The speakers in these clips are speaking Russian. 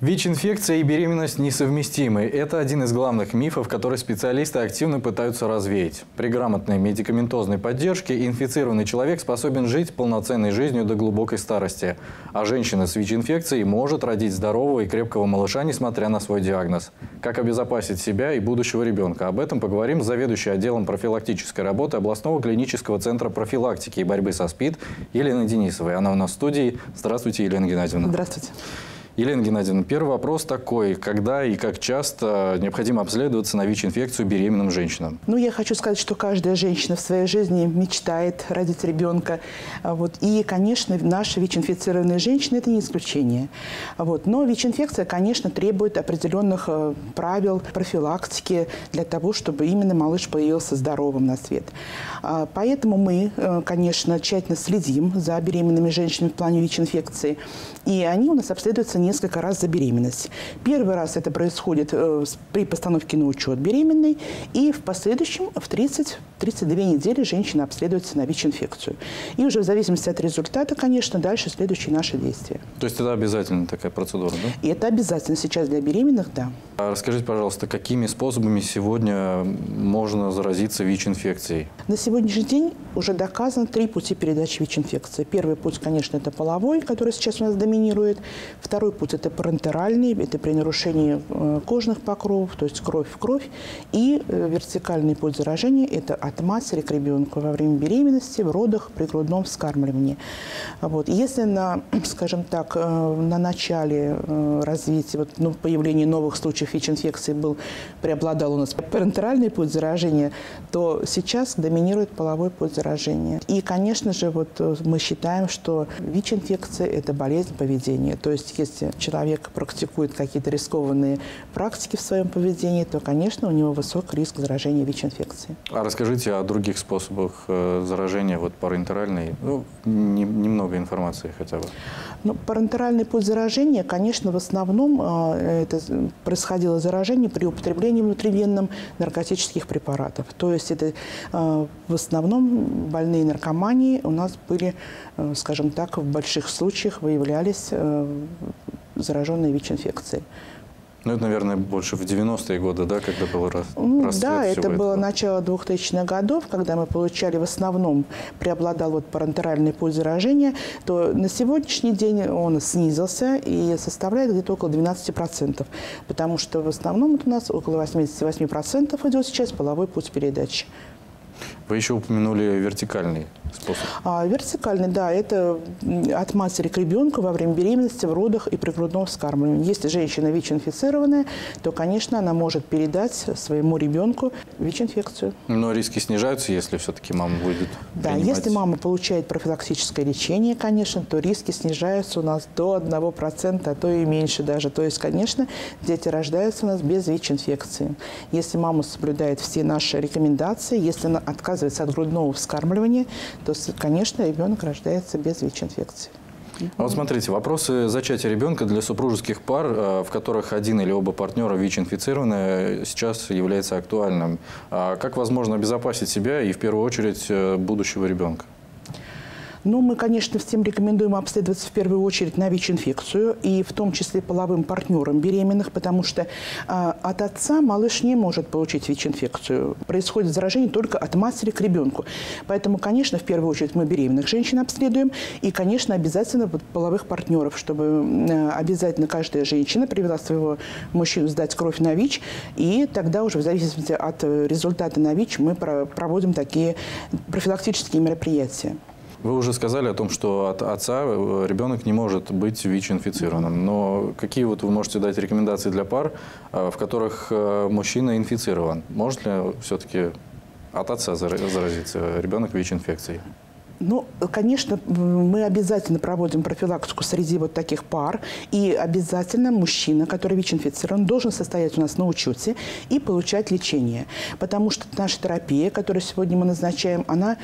ВИЧ-инфекция и беременность несовместимы. Это один из главных мифов, который специалисты активно пытаются развеять. При грамотной медикаментозной поддержке инфицированный человек способен жить полноценной жизнью до глубокой старости. А женщина с ВИЧ-инфекцией может родить здорового и крепкого малыша, несмотря на свой диагноз. Как обезопасить себя и будущего ребенка? Об этом поговорим с заведующей отделом профилактической работы областного клинического центра профилактики и борьбы со СПИД Еленой Денисовой. Она у нас в студии. Здравствуйте, Елена Геннадьевна. Здравствуйте. Елена Геннадьевна, первый вопрос такой. Когда и как часто необходимо обследоваться на ВИЧ-инфекцию беременным женщинам? Я хочу сказать, что каждая женщина в своей жизни мечтает родить ребенка. И, конечно, наши ВИЧ-инфицированные женщины – это не исключение. Но ВИЧ-инфекция, конечно, требует определенных правил профилактики для того, чтобы именно малыш появился здоровым на свет. Поэтому мы, конечно, тщательно следим за беременными женщинами в плане ВИЧ-инфекции. И они у нас обследуются несколько раз за беременность. Первый раз это происходит при постановке на учет беременной, и в последующем в 30-32 недели женщина обследуется на ВИЧ-инфекцию. И уже в зависимости от результата, конечно, дальше следующие наши действия. То есть это обязательно такая процедура, да? И это обязательно сейчас для беременных, да. А расскажите, пожалуйста, какими способами сегодня можно заразиться ВИЧ-инфекцией? На сегодняшний день уже доказано 3 пути передачи ВИЧ-инфекции. Первый путь, конечно, это половой, который сейчас у нас доминирует. Второй путь – это парентеральный, это при нарушении кожных покровов, то есть кровь в кровь. И вертикальный путь заражения – это от матери к ребенку во время беременности, в родах, при грудном вскармливании. Если, на начале развития, появления новых случаев ВИЧ-инфекции преобладал у нас парентеральный путь заражения, то сейчас доминирует половой путь заражения. И, конечно же, мы считаем, что ВИЧ-инфекция – это болезнь поведения. То есть, если человек практикует какие-то рискованные практики в своем поведении, то, конечно, у него высок риск заражения ВИЧ-инфекцией. А расскажите о других способах заражения парентеральной. Немного информации хотя бы. Парентеральный путь заражения, конечно, в основном это происходило заражение при употреблении внутривенным наркотических препаратов. То есть это в основном больные наркомании у нас были, в больших случаях выявлялись зараженные ВИЧ-инфекцией. Это, наверное, больше в 90-е годы, да, когда был расцвет всего этого? Да, это было начало 2000-х годов, когда мы получали в основном, преобладал парентеральный путь заражения, то на сегодняшний день он снизился и составляет где-то около 12%, потому что в основном у нас около 88% идет сейчас половой путь передачи. Вы еще упомянули вертикальный способ. Вертикальный, да, это от матери к ребенку во время беременности, в родах и при грудном вскармливании. Если женщина ВИЧ-инфицированная, то, конечно, она может передать своему ребенку ВИЧ-инфекцию. Но риски снижаются, если все-таки мама будет принимать? Да, если мама получает профилактическое лечение, конечно, то риски снижаются у нас до 1%, а то и меньше даже. То есть, конечно, дети рождаются у нас без ВИЧ-инфекции. Если мама соблюдает все наши рекомендации, если она отказывается от грудного вскармливания, то, конечно, ребенок рождается без ВИЧ-инфекции. Смотрите, вопросы зачатия ребенка для супружеских пар, в которых один или оба партнера ВИЧ-инфицированы, сейчас является актуальным. Как возможно обезопасить себя и, в первую очередь, будущего ребенка? Мы, конечно, всем рекомендуем обследоваться в первую очередь на ВИЧ-инфекцию, и в том числе половым партнерам беременных, потому что от отца малыш не может получить ВИЧ-инфекцию. Происходит заражение только от матери к ребенку. Поэтому, конечно, в первую очередь мы беременных женщин обследуем, и, конечно, обязательно половых партнеров, чтобы обязательно каждая женщина привела своего мужчину сдать кровь на ВИЧ, и тогда уже в зависимости от результата на ВИЧ мы проводим такие профилактические мероприятия. Вы уже сказали о том, что от отца ребенок не может быть ВИЧ-инфицированным. Но какие вы можете дать рекомендации для пар, в которых мужчина инфицирован? Может ли все-таки от отца заразиться ребенок ВИЧ-инфекцией? Конечно, мы обязательно проводим профилактику среди таких пар. И обязательно мужчина, который ВИЧ-инфицирован, должен состоять у нас на учете и получать лечение. Потому что наша терапия, которую сегодня мы назначаем, она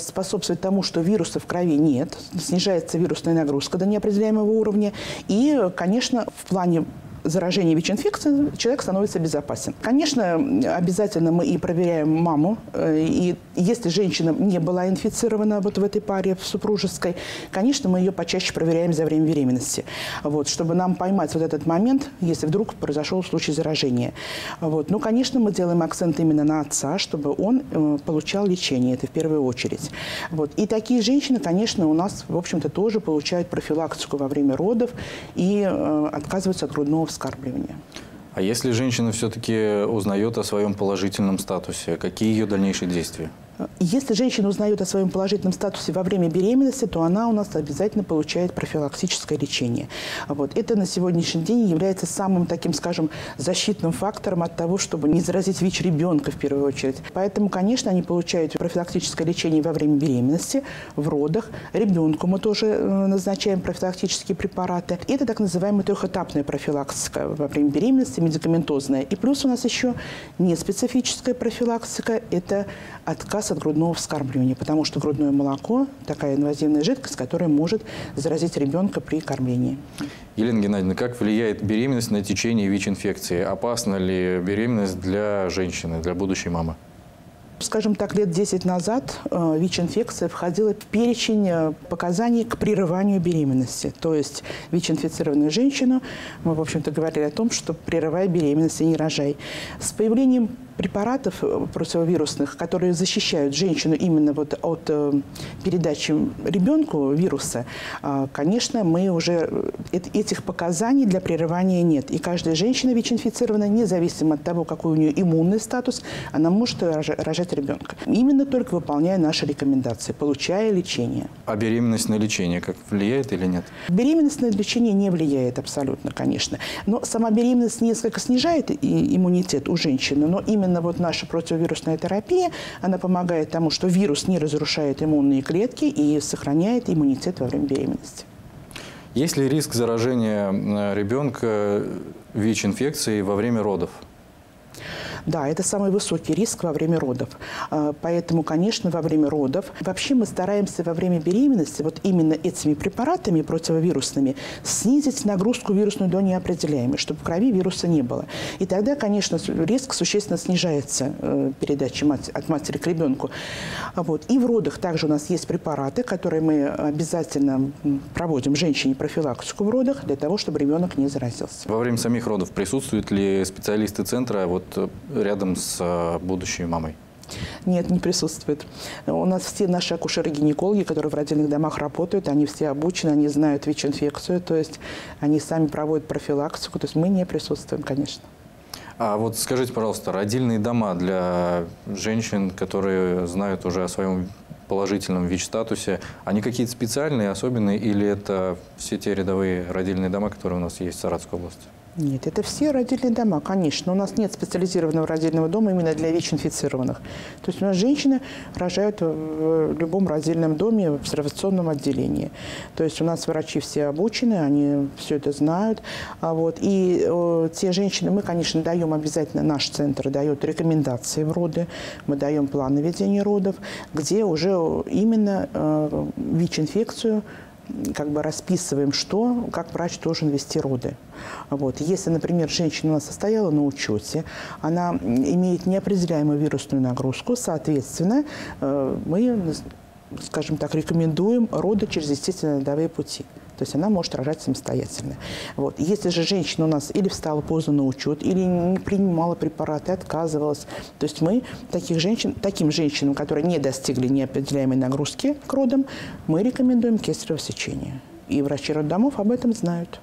способствует тому, что вируса в крови нет, снижается вирусная нагрузка до неопределяемого уровня. И, конечно, в плане заражении ВИЧ-инфекцией человек становится безопасен. Конечно, обязательно мы и проверяем маму. И если женщина не была инфицирована вот в этой паре, в супружеской, конечно, мы ее почаще проверяем за время беременности, вот, чтобы нам поймать вот этот момент, если вдруг произошел случай заражения. Вот. Но, конечно, мы делаем акцент именно на отца, чтобы он получал лечение, это в первую очередь. Вот. И такие женщины, конечно, у нас, в общем-то, тоже получают профилактику во время родов и отказываются от грудного вскармливания. А если женщина все-таки узнает о своем положительном статусе, какие ее дальнейшие действия? Если женщина узнает о своем положительном статусе во время беременности, то она у нас обязательно получает профилактическое лечение. Вот. Это на сегодняшний день является самым таким, скажем, защитным фактором от того, чтобы не заразить ВИЧ ребенка в первую очередь. Поэтому, конечно, они получают профилактическое лечение во время беременности, в родах. Ребенку мы тоже назначаем профилактические препараты. Это так называемая трехэтапная профилактика во время беременности, медикаментозная. И плюс у нас еще неспецифическая профилактика – это отказ от грудного вскармливания, потому что грудное молоко – такая инвазивная жидкость, которая может заразить ребенка при кормлении. Елена Геннадьевна, как влияет беременность на течение ВИЧ-инфекции? Опасна ли беременность для женщины, для будущей мамы? Скажем так, лет 10 назад ВИЧ-инфекция входила в перечень показаний к прерыванию беременности. То есть ВИЧ-инфицированную женщину, мы, в общем-то, говорили о том, что прерывай беременность и не рожай. С появлением препаратов противовирусных, которые защищают женщину именно вот от передачи ребенку вируса, конечно, мы уже этих показаний для прерывания нет. И каждая женщина ВИЧ-инфицированная, независимо от того, какой у нее иммунный статус, она может рожать ребенка. Именно только выполняя наши рекомендации, получая лечение. А беременность на лечение как влияет или нет? Беременность на лечение не влияет абсолютно, конечно. Но сама беременность несколько снижает иммунитет у женщины, но именно вот наша противовирусная терапия, она помогает тому, что вирус не разрушает иммунные клетки и сохраняет иммунитет во время беременности. Есть ли риск заражения ребенка ВИЧ-инфекцией во время родов? Да, это самый высокий риск во время родов. Поэтому, конечно, во время родов. Вообще мы стараемся во время беременности вот именно этими препаратами противовирусными снизить нагрузку вирусную до неопределяемой, чтобы в крови вируса не было. И тогда, конечно, риск существенно снижается передачи от матери к ребенку. Вот. И в родах также у нас есть препараты, которые мы обязательно проводим женщине профилактику в родах для того, чтобы ребенок не заразился. Во время самих родов присутствуют ли специалисты центра вот рядом с будущей мамой? Нет, не присутствует. У нас все наши акушеры-гинекологи, которые в родильных домах работают, они все обучены, они знают ВИЧ-инфекцию, то есть они сами проводят профилактику, то есть мы не присутствуем, конечно. А вот скажите, пожалуйста, родильные дома для женщин, которые знают уже о своем положительном ВИЧ-статусе, они какие-то специальные, особенные, или это все те рядовые родильные дома, которые у нас есть в Саратовской области? Нет, это все родильные дома, конечно. У нас нет специализированного родильного дома именно для ВИЧ-инфицированных. То есть у нас женщины рожают в любом родильном доме, в обсервационном отделении. То есть у нас врачи все обучены, они все это знают. Вот. И те женщины, мы, конечно, даем обязательно, наш центр дает рекомендации в роды, мы даем планы ведения родов, где уже именно ВИЧ-инфекцию как бы расписываем, что, как врач должен вести роды. Вот. Если, например, женщина у нас состояла на учете, она имеет неопределяемую вирусную нагрузку, соответственно, мы, скажем так, рекомендуем роды через естественные родовые пути. То есть она может рожать самостоятельно. Вот. Если же женщина у нас или встала поздно на учет, или не принимала препараты, отказывалась, то есть мы таким женщинам, которые не достигли неопределяемой нагрузки к родам, мы рекомендуем кесарево сечение. И врачи роддомов об этом знают.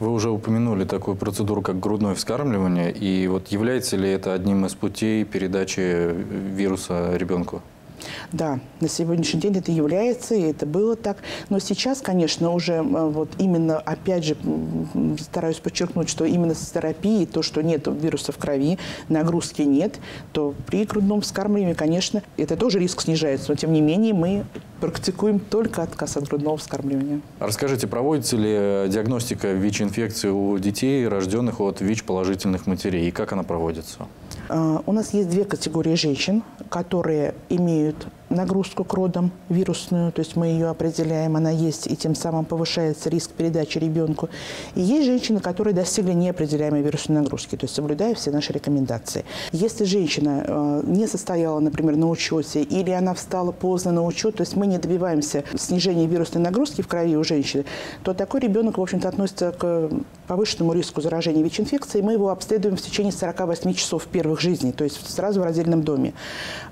Вы уже упомянули такую процедуру, как грудное вскармливание. И вот является ли это одним из путей передачи вируса ребенку? Да, на сегодняшний день это является, и это было так. Но сейчас, конечно, уже вот именно, опять же, стараюсь подчеркнуть, что именно с терапией, то, что нет вируса в крови, нагрузки нет, то при грудном вскармливании, конечно, это тоже риск снижается. Но, тем не менее, мы практикуем только отказ от грудного вскармливания. Расскажите, проводится ли диагностика ВИЧ-инфекции у детей, рожденных от ВИЧ-положительных матерей, и как она проводится? У нас есть две категории женщин, которые имеют нагрузку к родам вирусную, то есть мы ее определяем, она есть, и тем самым повышается риск передачи ребенку. И есть женщины, которые достигли неопределяемой вирусной нагрузки, то есть соблюдая все наши рекомендации. Если женщина не состояла, например, на учете, или она встала поздно на учет, то есть мы не добиваемся снижения вирусной нагрузки в крови у женщины, то такой ребенок, в общем-то, относится к повышенному риску заражения ВИЧ-инфекцией. Мы его обследуем в течение 48 часов первых жизней, то есть сразу в родильном доме.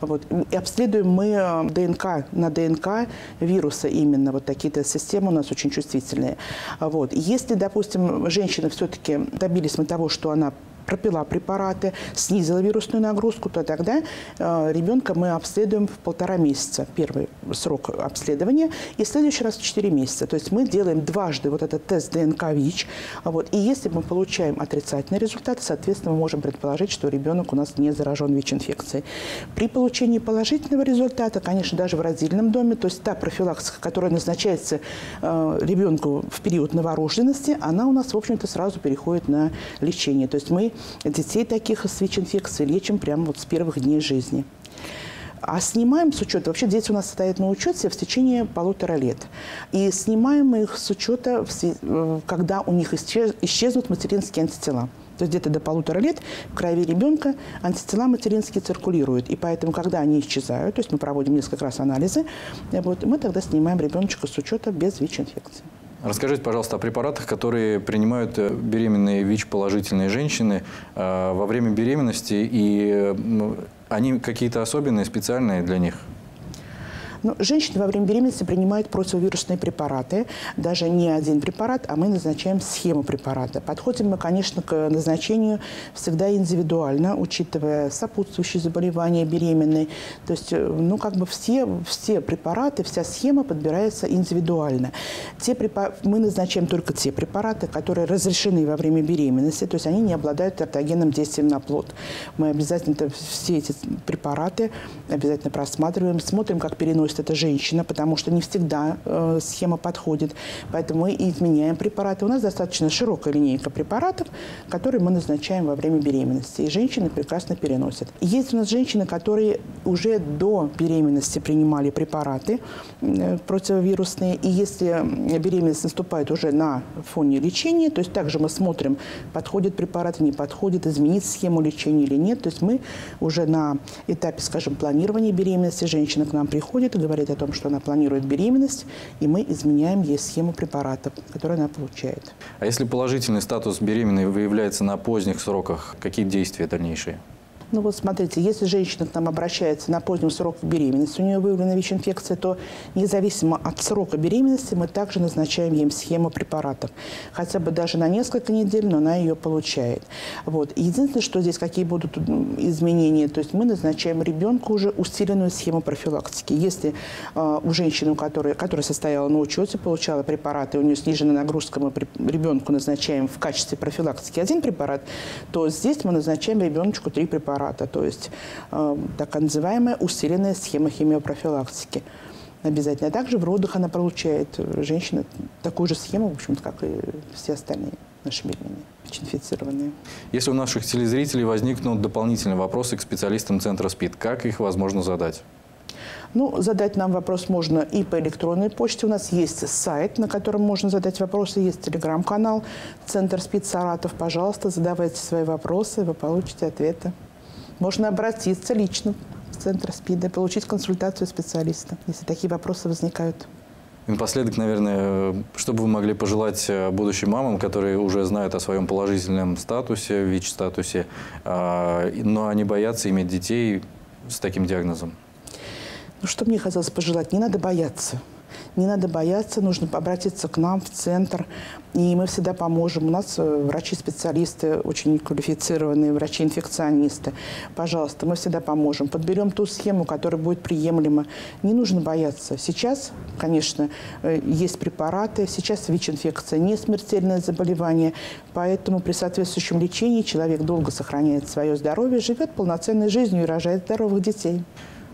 Вот. И обследуем мы ДНК на ДНК вируса именно. Вот такие тест-системы у нас очень чувствительные. Вот. Если, допустим, женщина все-таки добились мы того, что она пропила препараты, снизила вирусную нагрузку, то тогда ребенка мы обследуем в 1,5 месяца, первый срок обследования, и в следующий раз в 4 месяца. То есть мы делаем дважды вот этот тест ДНК-ВИЧ, вот, и если мы получаем отрицательные результаты, соответственно, мы можем предположить, что ребенок у нас не заражен ВИЧ-инфекцией. При получении положительного результата, конечно, даже в родильном доме, то есть та профилактика, которая назначается ребенку в период новорожденности, она у нас, в общем-то, сразу переходит на лечение. То есть мы детей таких с ВИЧ-инфекцией лечим прямо вот с первых дней жизни. А снимаем с учета, вообще дети у нас стоят на учете в течение 1,5 лет. И снимаем мы их с учета, когда у них исчезнут материнские антитела. То есть где-то до 1,5 лет в крови ребенка антитела материнские циркулируют. И поэтому, когда они исчезают, то есть мы проводим несколько раз анализы, вот, мы тогда снимаем ребеночка с учета без ВИЧ-инфекции. Расскажите, пожалуйста, о препаратах, которые принимают беременные ВИЧ-положительные женщины во время беременности, и они какие-то особенные, специальные для них? Но женщины во время беременности принимают противовирусные препараты. Даже не один препарат, а мы назначаем схему препарата. Подходим мы, конечно, к назначению всегда индивидуально, учитывая сопутствующие заболевания беременной. То есть, ну, как бы все препараты, вся схема подбирается индивидуально. Мы назначаем только те препараты, которые разрешены во время беременности, то есть они не обладают тертогенным действием на плод. Мы обязательно все эти препараты обязательно просматриваем, смотрим, как переносится эта женщина, потому что не всегда схема подходит. Поэтому мы изменяем препараты. У нас достаточно широкая линейка препаратов, которые мы назначаем во время беременности. И женщины прекрасно переносят. Есть у нас женщины, которые уже до беременности принимали препараты противовирусные. И если беременность наступает уже на фоне лечения, то есть также мы смотрим, подходит препарат, не подходит, изменить схему лечения или нет. То есть мы уже на этапе, скажем, планирования беременности женщина к нам приходит и говорит о том, что она планирует беременность, и мы изменяем ей схему препаратов, которую она получает. А если положительный статус беременной выявляется на поздних сроках, какие действия дальнейшие? Ну вот смотрите, если женщина к нам обращается на позднем сроке беременности, у нее выявлена ВИЧ-инфекция, то независимо от срока беременности мы также назначаем ей схему препаратов. Хотя бы даже на несколько недель, но она ее получает. Вот. Единственное, что здесь какие будут изменения, то есть мы назначаем ребенку уже усиленную схему профилактики. Если у женщины, которая состояла на учете, получала препараты, у нее снижена нагрузка, мы ребенку назначаем в качестве профилактики 1 препарат, то здесь мы назначаем ребеночку 3 препарата. То есть так называемая усиленная схема химиопрофилактики. Обязательно. А также в родах она получает, женщина, такую же схему, в общем-то, как и все остальные наши беременные, ВИЧ-инфицированные. Если у наших телезрителей возникнут дополнительные вопросы к специалистам Центра СПИД, как их возможно задать? Ну, задать нам вопрос можно и по электронной почте. У нас есть сайт, на котором можно задать вопросы. Есть телеграм-канал «Центр СПИД Саратов». Пожалуйста, задавайте свои вопросы, вы получите ответы. Можно обратиться лично в Центр СПИДа, получить консультацию специалиста, если такие вопросы возникают. И напоследок, наверное, что бы вы могли пожелать будущим мамам, которые уже знают о своем положительном статусе, ВИЧ-статусе, но они боятся иметь детей с таким диагнозом? Ну, что мне хотелось пожелать? Не надо бояться. Не надо бояться, нужно обратиться к нам в центр, и мы всегда поможем. У нас врачи-специалисты, очень квалифицированные врачи-инфекционисты. Пожалуйста, мы всегда поможем. Подберем ту схему, которая будет приемлема. Не нужно бояться. Сейчас, конечно, есть препараты, сейчас ВИЧ-инфекция не смертельное заболевание, поэтому при соответствующем лечении человек долго сохраняет свое здоровье, живет полноценной жизнью и рожает здоровых детей.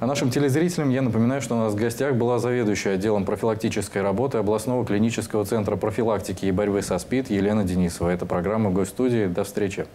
А нашим телезрителям я напоминаю, что у нас в гостях была заведующая отделом профилактической работы областного клинического центра профилактики и борьбы со СПИД Елена Денисова. Это программа «Гость студии». До встречи.